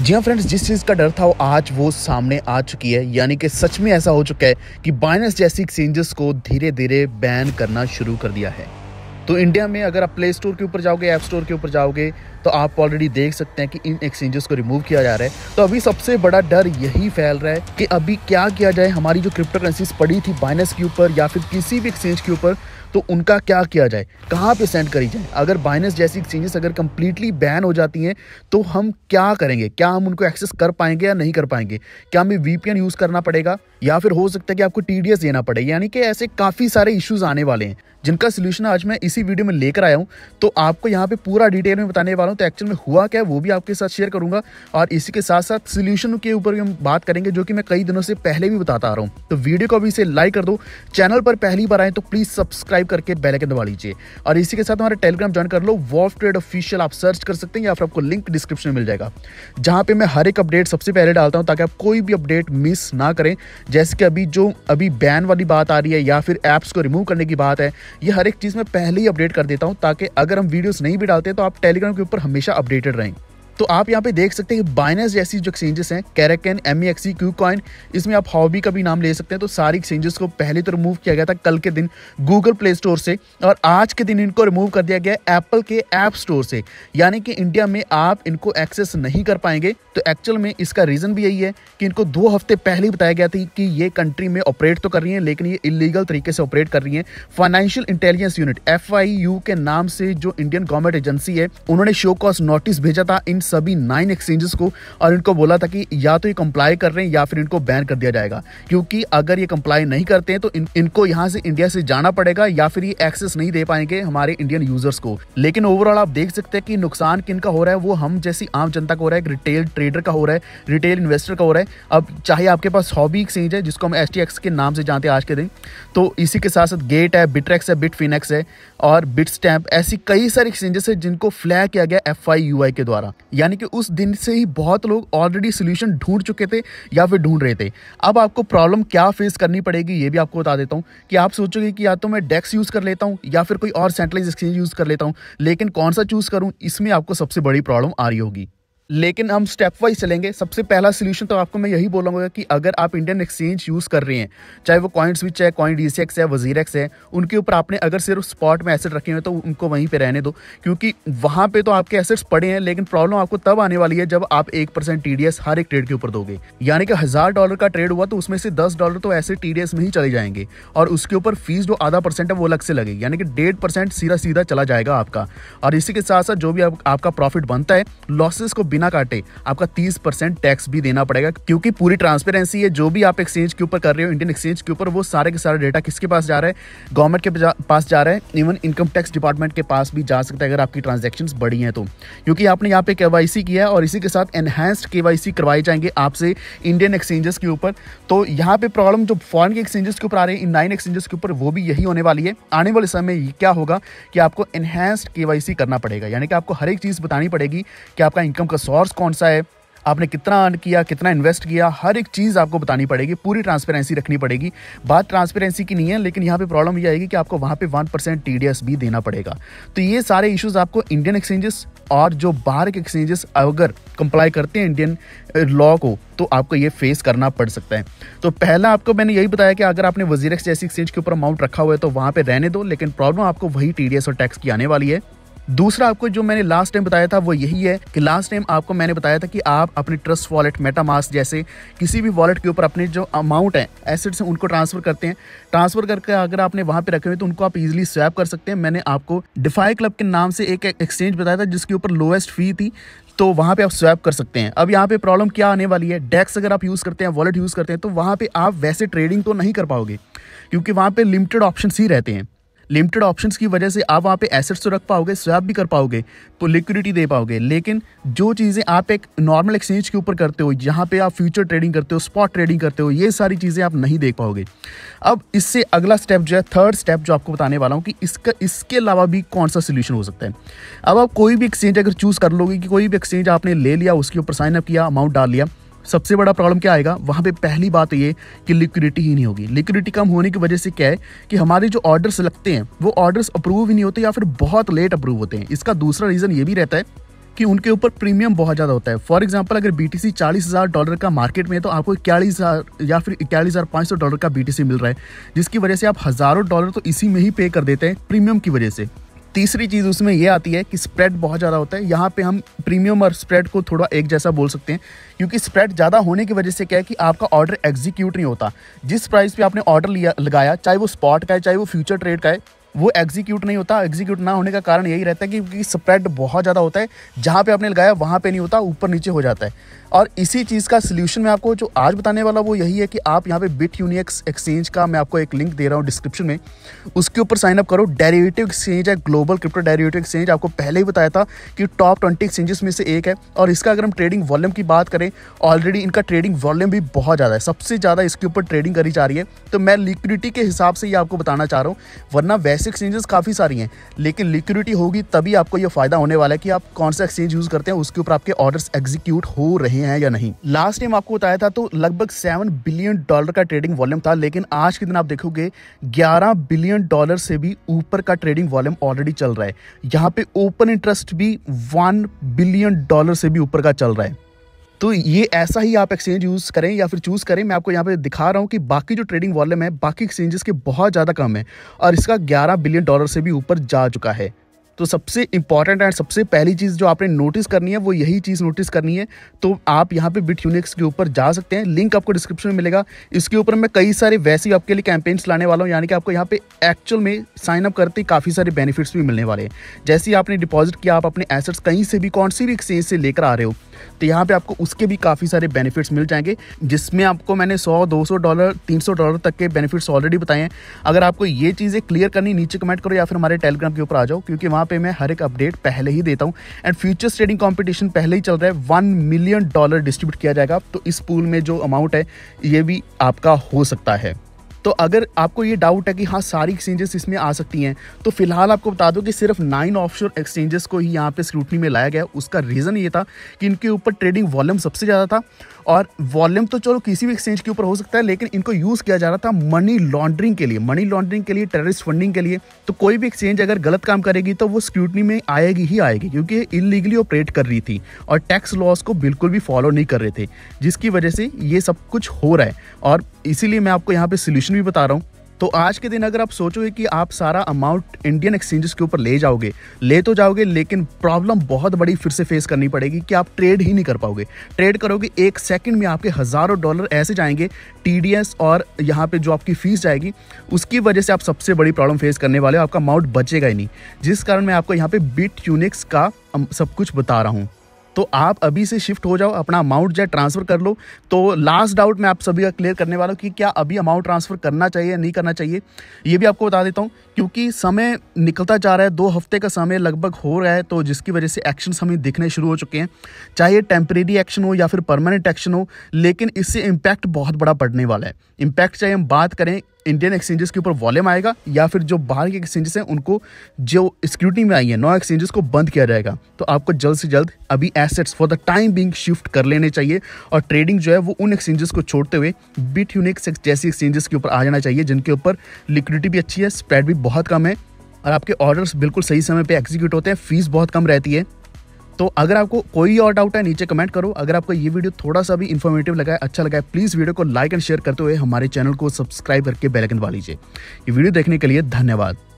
जी हाँ फ्रेंड्स, जिस चीज़ का डर था वो आज वो सामने आ चुकी है, यानी कि सच में ऐसा हो चुका है कि बाइनेंस जैसी एक्सचेंजेस को धीरे धीरे बैन करना शुरू कर दिया है। तो इंडिया में अगर आप प्ले स्टोर के ऊपर जाओगे, ऐप स्टोर के ऊपर जाओगे तो आप ऑलरेडी देख सकते हैं कि इन एक्सचेंजेस को रिमूव किया जा रहा है। तो अभी सबसे बड़ा डर यही फैल रहा है कि अभी क्या किया जाए, हमारी जो क्रिप्टो करेंसीज पड़ी थी बाइनेंस के ऊपर या फिर किसी भी एक्सचेंज के ऊपर, तो उनका क्या किया जाए, कहाँ पे सेंड करी जाए। अगर बाइनेंस जैसी एक्सचेंजेस अगर कम्प्लीटली बैन हो जाती हैं तो हम क्या करेंगे, क्या हम उनको एक्सेस कर पाएंगे या नहीं कर पाएंगे, क्या हमें VPN यूज़ करना पड़ेगा या फिर हो सकता है कि आपको TDS देना पड़े, यानी कि ऐसे काफ़ी सारे इश्यूज़ आने वाले हैं जिनका सोल्यूशन आज मैं इसी वीडियो में लेकर आया हूँ। तो आपको यहाँ पे पूरा डिटेल में बताने वाला हूँ, तो एक्चुअल में हुआ क्या वो भी आपके साथ शेयर करूँगा और इसी के साथ साथ सोल्यूशन के ऊपर भी हम बात करेंगे, जो कि मैं कई दिनों से पहले भी बताता आ रहा हूँ। तो वीडियो को अभी इसे लाइक कर दो, चैनल पर पहली बार आए तो प्लीज़ सब्सक्राइब करके बेल आइकन दबा लीजिए और इसी के साथ हमारा टेलीग्राम ज्वाइन कर लो, वॉल्फ ट्रेड ऑफिशियल आप सर्च कर सकते हैं या फिर आपको लिंक डिस्क्रिप्शन में मिल जाएगा, जहाँ पे मैं हर एक अपडेट सबसे पहले डालता हूँ ताकि आप कोई भी अपडेट मिस ना करें। जैसे कि अभी बैन वाली बात आ रही है या फिर ऐप्स को रिमूव करने की बात है, ये हर एक चीज़ मैं पहले ही अपडेट कर देता हूँ ताकि अगर हम वीडियोस नहीं भी डालते तो आप टेलीग्राम के ऊपर हमेशा अपडेटेड रहें। तो आप यहाँ पे देख सकते हैं कि बाइनेंस जैसी जो एक्सचेंजेस हैं, कैराकन, MXC, कॉइन, इसमें आप हॉबी का भी नाम ले सकते हैं। तो सारी एक्सचेंजेस को पहले तो रिमूव किया गया था कल के दिन गूगल प्ले स्टोर से और आज के दिन इनको रिमूव कर दिया गया एप्पल के ऐप स्टोर से, यानी कि इंडिया में आप इनको एक्सेस नहीं कर पाएंगे। तो एक्चुअल में इसका रीज़न भी यही है कि इनको 2 हफ्ते पहले ही बताया गया था कि ये कंट्री में ऑपरेट तो कर रही हैं लेकिन ये इलीगल तरीके से ऑपरेट कर रही हैं। फाइनेंशियल इंटेलिजेंस यूनिट FIU के नाम से जो इंडियन गवर्नमेंट एजेंसी है, उन्होंने शो कॉज नोटिस भेजा था इन सभी 9 एक्सचेंजेस को और इनको बोला था कि या तो ये कंप्लाई कर रहे हैं या फिर इनको बैन कर दिया जाएगा, क्योंकि अगर ये कंप्लाई नहीं करते हैं तो इनको यहाँ से इंडिया से जाना पड़ेगा या फिर ये एक्सेस नहीं दे पाएंगे हमारे इंडियन यूजर्स को। लेकिन ओवरऑल आप देख सकते हैं कि नुकसान किनका हो रहा है, वो हम जैसी आम जनता को हो रहा है, रिटेल ट्रेडर का हो रहा है, रिटेल इन्वेस्टर का हो रहा है। अब चाहे आपके पास हॉबी एक्सचेंज है जिसको हम STX के नाम से जानते हैं आज के दिन, तो इसी के साथ साथ गेट है, बिट्रेक्स है, बिटफिनेक्स है और बिटस्टैम्प, ऐसी कई सारी एक्सचेंजेस है जिनको फ्लैग किया गया FIUI के द्वारा, यानी कि उस दिन से ही बहुत लोग ऑलरेडी सोल्यूशन ढूंढ चुके थे या फिर ढूंढ रहे थे। अब आपको प्रॉब्लम क्या फेस करनी पड़ेगी ये भी आपको बता देता हूँ कि आप सोचोगे कि या तो मैं डेक्स यूज़ कर लेता हूँ या फिर कोई और सेंट्रलाइज एक्सचेंज यूज़ कर लेता हूँ, लेकिन कौन सा चूज़ करूँ, इसमें आपको सबसे बड़ी प्रॉब्लम आ रही होगी। लेकिन हम स्टेप वाइज चलेंगे। सबसे पहला सोल्यूशन तो आपको मैं यही बोलूँगा कि अगर आप इंडियन एक्सचेंज यूज़ कर रहे हैं, चाहे वो कॉइन स्विच है, कॉइन DCX है, WazirX है, उनके ऊपर आपने अगर सिर्फ स्पॉट में एसेट रखे हैं तो उनको वहीं पे रहने दो, क्योंकि वहाँ पे तो आपके एसेट्स पड़े हैं। लेकिन प्रॉब्लम आपको तब आने वाली है जब आप 1% TDS हर एक ट्रेड के ऊपर दोगे, यानी कि $1000 का ट्रेड हुआ तो उसमें से $10 तो ऐसे TDS में ही चले जाएंगे और उसके ऊपर फीस जो आधा % है वो अलग से लगेगी, यानी कि 1.5% सीधा चला जाएगा आपका। और इसी के साथ साथ जो भी आपका प्रॉफिट बनता है, लॉसेस को ना काटे आपका 30% टैक्स भी देना पड़ेगा, क्योंकि पूरी ट्रांसपेरेंसी है। जो भी आप एक्सचेंज के ऊपर कर रहे हो, इंडियन एक्सचेंज के ऊपर, वो सारे के सारे डेटा किसके पास जा रहा है, गवर्नमेंट के पास जा रहा है, इवन इनकम टैक्स डिपार्टमेंट के पास भी जा सकता है अगर आपकी ट्रांजैक्शंस बड़ी हैं तो, क्योंकि आपने यहाँ पे KYC किया है और इसी के साथ एनहैंस्ड KYC करवाए जाएंगे आपसे इंडियन एक्सचेंजेस के ऊपर। तो यहाँ पे प्रॉब्लम जो फॉरेन के एक्सचेंजेस के ऊपर आ रहे हैं, इन 9 एक्सचेंजेस के ऊपर, वो भी यही होने वाली है। आने वाले समय क्या होगा कि आपको एनहैंस्ड KYC करना पड़ेगा, यानी कि आपको हर एक चीज़ बतानी पड़ेगी कि आपका इनकम का सोर्स कौन सा है, आपने कितना अर्न किया, कितना इन्वेस्ट किया, हर एक चीज़ आपको बतानी पड़ेगी, पूरी ट्रांसपेरेंसी रखनी पड़ेगी। बात ट्रांसपेरेंसी की नहीं है, लेकिन यहाँ पे प्रॉब्लम ये आएगी कि आपको वहाँ पे 1% TDS भी देना पड़ेगा। तो ये सारे इश्यूज़ आपको इंडियन एक्सचेंजेस और जो बाहर के एक्सचेंजेस अगर कंप्लाई करते हैं इंडियन लॉ को, तो आपको ये फेस करना पड़ सकता है। तो पहला आपको मैंने यही बताया कि अगर आपने WazirX जैसी एक्सचेंज के ऊपर अमाउंट रखा हुआ है तो वहाँ पर रहने दो, लेकिन प्रॉब्लम आपको वही TDS और टैक्स की आने वाली है। दूसरा आपको जो मैंने लास्ट टाइम बताया था वो यही है कि लास्ट टाइम आपको मैंने बताया था कि आप अपने ट्रस्ट वॉलेट, मेटामास्क जैसे किसी भी वॉलेट के ऊपर अपने जो अमाउंट है, एसेट्स हैं, उनको ट्रांसफ़र करते हैं, ट्रांसफ़र करके अगर आपने वहाँ पे रखे हुए तो उनको आप इजीली स्वैप कर सकते हैं। मैंने आपको डिफाई क्लब के नाम से एक एक्सचेंज बताया था जिसके ऊपर लोएस्ट फ़ी थी, तो वहाँ पे आप स्वैप कर सकते हैं। अब यहाँ पे प्रॉब्लम क्या आने वाली है, डेक्स अगर आप यूज़ करते हैं, वॉलेट यूज़ करते हैं, तो वहाँ पर आप वैसे ट्रेडिंग तो नहीं कर पाओगे क्योंकि वहाँ पर लिमिटेड ऑप्शन ही रहते हैं। लिमिटेड ऑप्शंस की वजह से आप वहाँ पे एसेट्स तो रख पाओगे, स्वैप भी कर पाओगे, तो लिक्विडिटी दे पाओगे, लेकिन जो चीज़ें आप एक नॉर्मल एक्सचेंज के ऊपर करते हो, जहाँ पे आप फ्यूचर ट्रेडिंग करते हो, स्पॉट ट्रेडिंग करते हो, ये सारी चीज़ें आप नहीं देख पाओगे। अब इससे अगला स्टेप जो है, थर्ड स्टेप जो आपको बताने वाला हूँ कि इसके अलावा भी कौन सा सोल्यूशन हो सकता है। अब आप कोई भी एक्सचेंज अगर चूज़ कर लोगे कि कोई भी एक्सचेंज आपने ले लिया, उसके ऊपर साइनअप किया, अमाउंट डाल लिया, सबसे बड़ा प्रॉब्लम क्या आएगा वहाँ पे, पहली बात ये कि लिक्विडिटी ही नहीं होगी। लिक्विडिटी कम होने की वजह से क्या है कि हमारे जो ऑर्डर्स लगते हैं वो ऑर्डर्स अप्रूव ही नहीं होते या फिर बहुत लेट अप्रूव होते हैं। इसका दूसरा रीज़न ये भी रहता है कि उनके ऊपर प्रीमियम बहुत ज़्यादा होता है। फॉर एग्जांपल अगर BTC $40,000 का मार्केट में है तो आपको $41,000 या फिर $41,500 का BTC मिल रहा है, जिसकी वजह से आप हज़ारों डॉलर तो इसी में ही पे कर देते हैं प्रीमियम की वजह से। तीसरी चीज़ उसमें यह आती है कि स्प्रेड बहुत ज़्यादा होता है। यहाँ पे हम प्रीमियम और स्प्रेड को थोड़ा एक जैसा बोल सकते हैं, क्योंकि स्प्रेड ज़्यादा होने की वजह से क्या है कि आपका ऑर्डर एग्जीक्यूट नहीं होता। जिस प्राइस पे आपने ऑर्डर लिया लगाया, चाहे वो स्पॉट का है चाहे वो फ्यूचर ट्रेड का है, वो एग्जीक्यूट नहीं होता। एग्जीक्यूट ना होने का कारण यही रहता है क्योंकि स्प्रेड बहुत ज़्यादा होता है, जहाँ पे आपने लगाया वहाँ पे नहीं होता, ऊपर नीचे हो जाता है। और इसी चीज़ का सलूशन मैं आपको जो आज बताने वाला वो यही है कि आप यहाँ पे बिट्यूनिक्स एक्सचेंज का मैं आपको एक लिंक दे रहा हूँ डिस्क्रिप्शन में, उसके ऊपर साइनअप करो। डेरिवेटिव एक्सचेंज है, ग्लोबल क्रिप्टो डेरिवेटिव एक्सचेंज। आपको पहले ही बताया था कि टॉप 20 एक्सचेंजेस में से एक है। और इसका अगर हम ट्रेडिंग वॉल्यूम की बात करें, ऑलरेडी इनका ट्रेडिंग वॉल्यूम भी बहुत ज़्यादा है, सबसे ज़्यादा इसके ऊपर ट्रेडिंग करी जा रही है। तो मैं लिक्विडिटी के हिसाब से ये आपको बताना चाह रहा हूँ, वरना ऐसे एक्सचेंजेस काफ़ी सारी हैं, लेकिन लिक्विडिटी होगी तभी आपको ये फायदा होने वाला है कि आप कौन सा एक्सचेंज यूज़ करते हैं, उसके ऊपर आपके ऑर्डर्स एग्जीक्यूट हो रहे हैं या नहीं। लास्ट टाइम आपको बताया था तो लगभग $7 बिलियन का ट्रेडिंग वॉल्यूम था, लेकिन आज के दिन आप देखोगे $11 बिलियन से भी ऊपर का ट्रेडिंग वॉल्यूम ऑलरेडी चल रहा है। यहाँ पे ओपन इंटरेस्ट भी $1 बिलियन से भी ऊपर का चल रहा है। तो ये ऐसा ही आप एक्सचेंज यूज़ करें या फिर चूज़ करें। मैं आपको यहाँ पे दिखा रहा हूँ कि बाकी जो ट्रेडिंग वॉल्यूम है बाकी एक्सचेंजेस के बहुत ज़्यादा कम है, और इसका $11 बिलियन से भी ऊपर जा चुका है। तो सबसे इंपॉर्टेंट एंड सबसे पहली चीज़ जो आपने नोटिस करनी है वो यही चीज़ नोटिस करनी है। तो आप यहाँ पे बिट्यूनिक्स के ऊपर जा सकते हैं, लिंक आपको डिस्क्रिप्शन में मिलेगा। इसके ऊपर मैं कई सारे वैसे ही आपके लिए कैंपेन्स लाने वाला हूँ, यानी कि आपको यहाँ पे एक्चुअल में साइनअप करते काफ़ी सारे बेनिफिट्स भी मिलने वाले हैं। जैसे ही आपने डिपॉजिट किया, आप अपने एसेट्स कहीं से भी कौन सी भी एक्सचेंज से लेकर आ रहे हो, तो यहाँ पे आपको उसके भी काफ़ी सारे बेनिफिट्स मिल जाएंगे, जिसमें आपको मैंने $100, $200, $300 तक के बेनिफिट्स ऑलरेडी बताए हैं। अगर आपको ये चीज़ें क्लियर करनी नीचे कमेंट करो या फिर हमारे टेलीग्राम के ऊपर आ जाओ, क्योंकि वहाँ पे मैं हर एक अपडेट पहले ही देता हूँ। एंड फ्यूचर्स ट्रेडिंग कंपटीशन पहले ही चल रहा है, $1 मिलियन डिस्ट्रीब्यूट किया जाएगा, तो इस पूल में जो अमाउंट है ये भी आपका हो सकता है। तो अगर आपको ये डाउट है कि हाँ सारी एक्सचेंजेस इसमें आ सकती हैं, तो फिलहाल आपको बता दूं कि सिर्फ 9 ऑफशोर एक्सचेंजेस को ही यहाँ पे स्क्रूटनी में लाया गया। उसका रीज़न ये था कि इनके ऊपर ट्रेडिंग वॉल्यूम सबसे ज़्यादा था, और वॉल्यूम तो चलो किसी भी एक्सचेंज के ऊपर हो सकता है, लेकिन इनको यूज़ किया जा रहा था मनी लॉन्ड्रिंग के लिए, टेररिस्ट फंडिंग के लिए। तो कोई भी एक्सचेंज अगर गलत काम करेगी तो वो स्क्रूटनी में आएगी ही आएगी, क्योंकि ये इलीगली ऑपरेट कर रही थी और टैक्स लॉस को बिल्कुल भी फॉलो नहीं कर रहे थे, जिसकी वजह से ये सब कुछ हो रहा है। और इसीलिए मैं आपको यहाँ पे सोल्यूशन भी बता रहा हूँ। तो आज के दिन अगर आप सोचोगे कि आप सारा अमाउंट इंडियन एक्सचेंजेस के ऊपर ले तो जाओगे, लेकिन प्रॉब्लम बहुत बड़ी फिर से फेस करनी पड़ेगी कि आप ट्रेड ही नहीं कर पाओगे। ट्रेड करोगे एक सेकंड में आपके हज़ारों डॉलर ऐसे जाएंगे, TDS और यहाँ पे जो आपकी फ़ीस जाएगी उसकी वजह से आप सबसे बड़ी प्रॉब्लम फेस करने वाले हो, आपका अमाउंट बचेगा ही नहीं, जिस कारण मैं आपको यहाँ पर बिट्यूनिक्स का सब कुछ बता रहा हूँ। तो आप अभी से शिफ्ट हो जाओ, अपना अमाउंट जो है ट्रांसफ़र कर लो। तो लास्ट डाउट मैं आप सभी का क्लियर करने वाला हूँ कि क्या अभी अमाउंट ट्रांसफ़र करना चाहिए या नहीं करना चाहिए, ये भी आपको बता देता हूँ, क्योंकि समय निकलता जा रहा है, 2 हफ्ते का समय लगभग हो रहा है, तो जिसकी वजह से एक्शंस हमें दिखने शुरू हो चुके हैं, चाहे टेम्परेरी एक्शन हो या फिर परमानेंट एक्शन हो, लेकिन इससे इम्पैक्ट बहुत बड़ा पड़ने वाला है। इम्पैक्ट चाहे हम बात करें इंडियन एक्सचेंजेस के ऊपर वॉल्यूम आएगा, या फिर जो बाहर के एक्सचेंजेस हैं उनको जो स्क्रूटनी में आई है, 9 एक्सचेंजेस को बंद किया जाएगा। तो आपको जल्द से जल्द अभी assets for the time being shift कर लेने चाहिए, और ट्रेडिंग जो है वो उन एक्सचेंजेस को छोड़ते हुए बिट्यूनिक्स जैसी एक्सचेंजेस के ऊपर आ जाना चाहिए, जिनके ऊपर लिक्विडिटी भी अच्छी है, स्प्रेड भी बहुत कम है, और आपके ऑर्डर्स बिल्कुल सही समय पर एग्जीक्यूट होते हैं, फीस बहुत कम रहती है। तो अगर आपको कोई और डाउट है नीचे कमेंट करो। अगर आपको ये वीडियो थोड़ा सा भी इन्फॉर्मेटिव लगा है, अच्छा लगा है, प्लीज़ वीडियो को लाइक एंड शेयर करते हुए हमारे चैनल को सब्सक्राइब करके बेल आइकन दबा लीजिए। ये वीडियो देखने के लिए धन्यवाद।